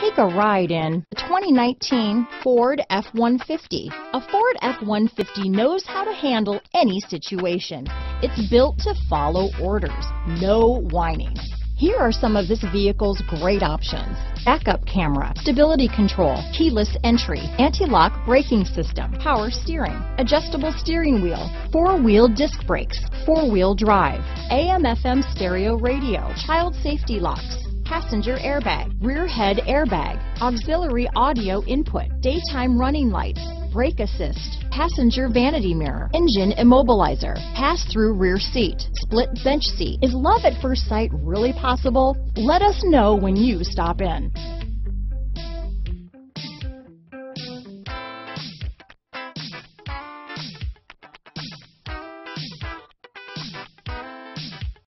Take a ride in the 2019 Ford F-150. A Ford F-150 knows how to handle any situation. It's built to follow orders, no whining. Here are some of this vehicle's great options: backup camera, stability control, keyless entry, anti-lock braking system, power steering, adjustable steering wheel, four-wheel disc brakes, four-wheel drive, AM/FM stereo radio, child safety locks, passenger airbag, rear head airbag, auxiliary audio input, daytime running lights, brake assist, passenger vanity mirror, engine immobilizer, pass-through rear seat, split bench seat. Is love at first sight really possible? Let us know when you stop in.